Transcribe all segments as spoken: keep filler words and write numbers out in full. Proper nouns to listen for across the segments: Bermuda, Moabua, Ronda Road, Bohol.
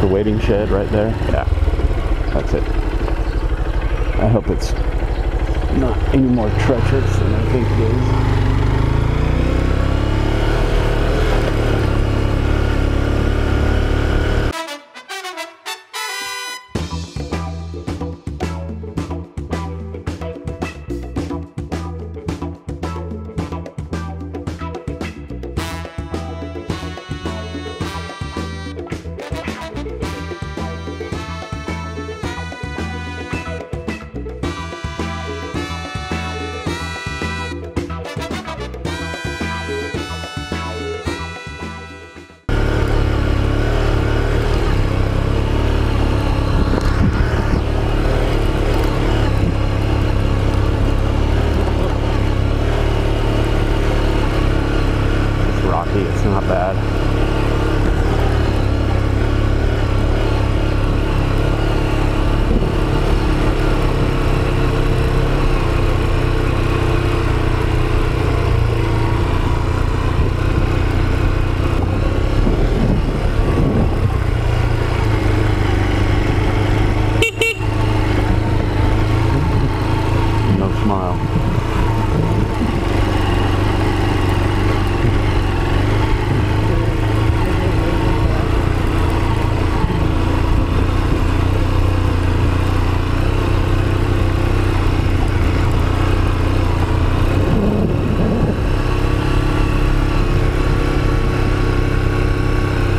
the waiting shed right there. Yeah, that's it. I hope it's not any more treacherous than I think it is.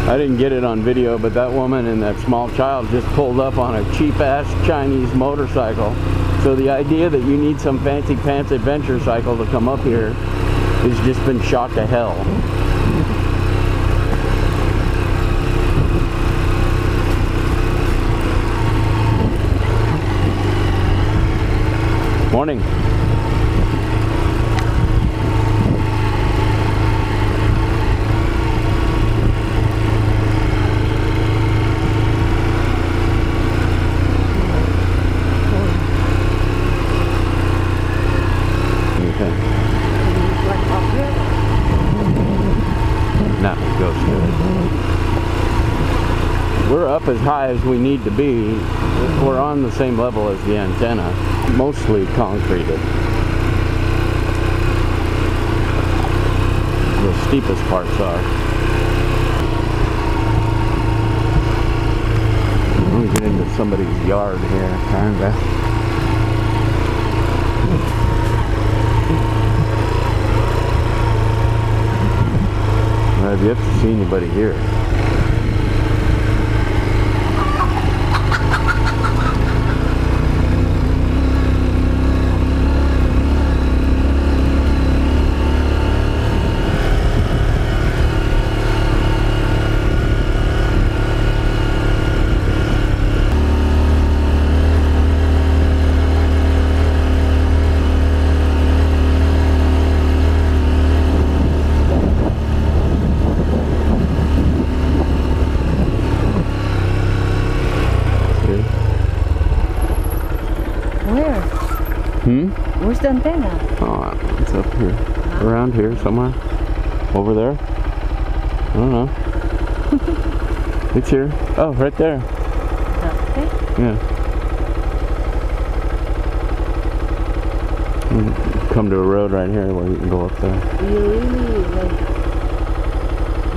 I didn't get it on video, but that woman and that small child just pulled up on a cheap-ass Chinese motorcycle. So the idea that you need some fancy pants adventure cycle to come up here has just been shot to hell. Morning. As high as we need to be, we're on the same level as the antenna, mostly concreted. The steepest parts are. Let me get into somebody's yard here, kinda. I've yet to see anybody here. Where's the antenna? Oh, it's up here. Around here somewhere. Over there? I don't know. It's here. Oh, right there. Okay. Yeah. Come to a road right here where you can go up there. You really, like,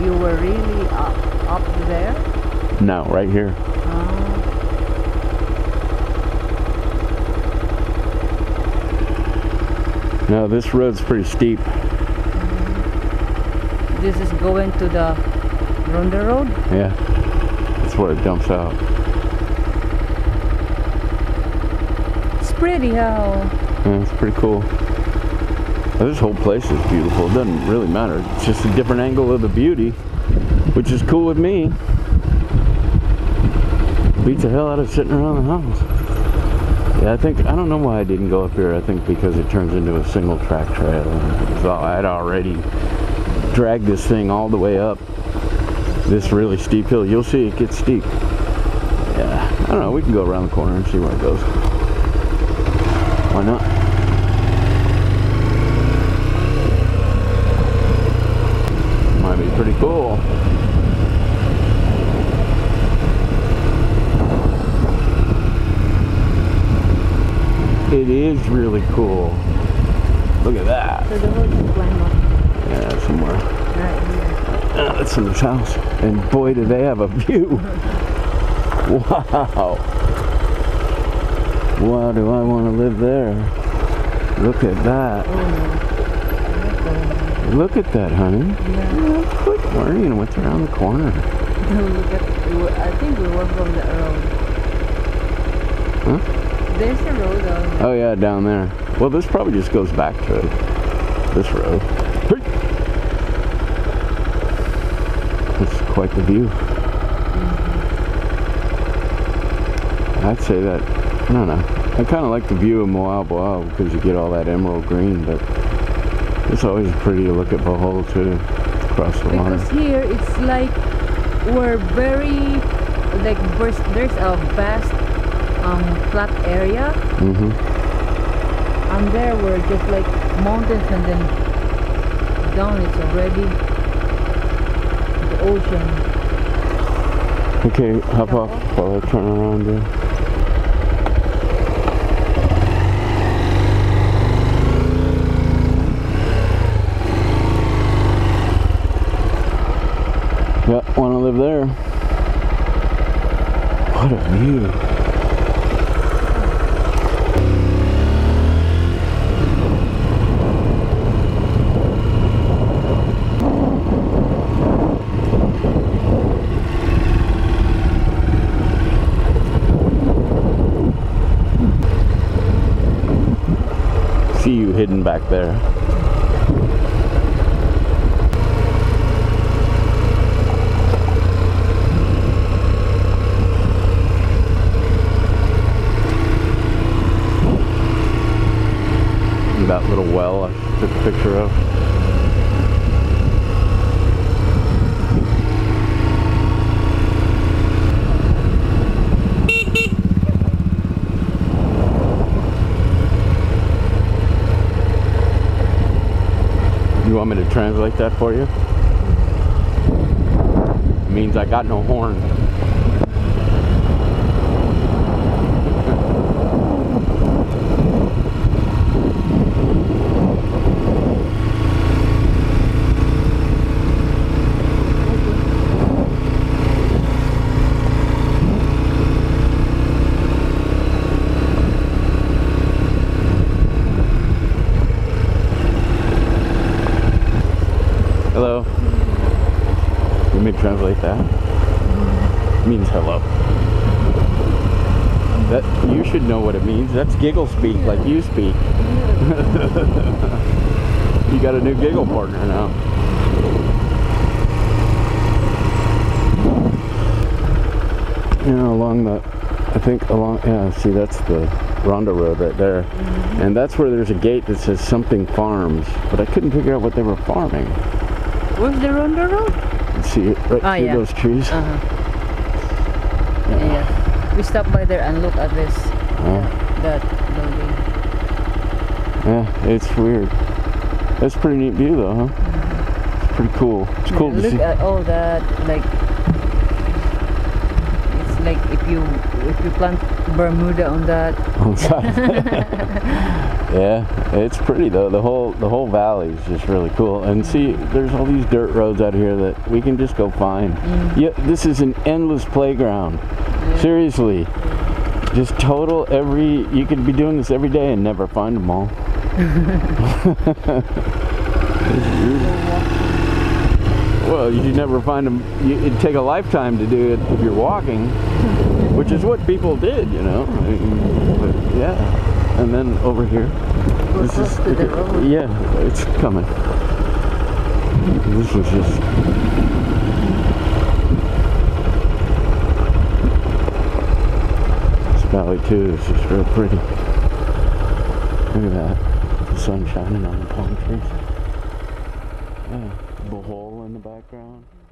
you were really up, up there? No, right here. Oh. No, this road's pretty steep. Mm-hmm. This is going to the Ronda Road? Yeah, that's where it dumps out. It's pretty how... Yeah, it's pretty cool. Now, this whole place is beautiful. It doesn't really matter. It's just a different angle of the beauty, which is cool with me. Beats the hell out of sitting around the house. Yeah, I think, I don't know why I didn't go up here. I think because it turns into a single track trail. So I'd already dragged this thing all the way up this really steep hill. You'll see it gets steep. Yeah, I don't know, we can go around the corner and see where it goes. Why not? Might be pretty cool. It is really cool. Look at that. So the road is one. Yeah, somewhere. Right here. Uh, that's someone's house. And boy, do they have a view. Wow. Wow, do I want to live there. Look at that. Oh, no. Look at that, honey. Yeah. Quit worrying what's around the corner. I think we were from the road. Huh? There's a road on. Oh yeah, down there. Well, this probably just goes back to it. This road. It's quite the view. Mm-hmm. I'd say that, I don't know. I kind of like the view of Moabua because you get all that emerald green, but it's always pretty to look at Bohol too, across the water. Because here it's like we're very, like there's a vast Um, flat area, mm-hmm. and there were just like mountains, and then down it's already the ocean. Okay, hop off while I turn around there. Yeah, want to live there. What a view. You hidden back there. And that little well I took a picture of. You want me to translate that for you? It means I got no horn. Hello. Let me translate that. It means hello. That you should know what it means. That's giggle speak, like you speak. You got a new giggle partner now. You know, along the, I think along, yeah, see that's the Ronda Road right there. Mm-hmm. And that's where there's a gate that says something farms, but I couldn't figure out what they were farming. Where's the Ronda Road? See it right oh, through yeah. those trees. Uh -huh. yeah. yeah. We stopped by there and looked at this. Yeah. That building. Yeah, it's weird. That's a pretty neat view though, huh? Mm-hmm. It's pretty cool. It's yeah, cool to see. Look at all that, like it's like if you if you plant Bermuda on that. On that. Yeah, it's pretty though. The whole the whole valley is just really cool. And see, there's all these dirt roads out here that we can just go find. Mm. Yeah, this is an endless playground. Yeah. Seriously, just total every. You could be doing this every day and never find them all. Well, you never find them. You, it'd take a lifetime to do it if you're walking, which is what people did, you know. I mean, but yeah. And then over here, we're this is it, yeah, it's coming. This is just this valley too. It's just real pretty. Look at that, the sun shining on the palm trees. Yeah, Bohol in the background.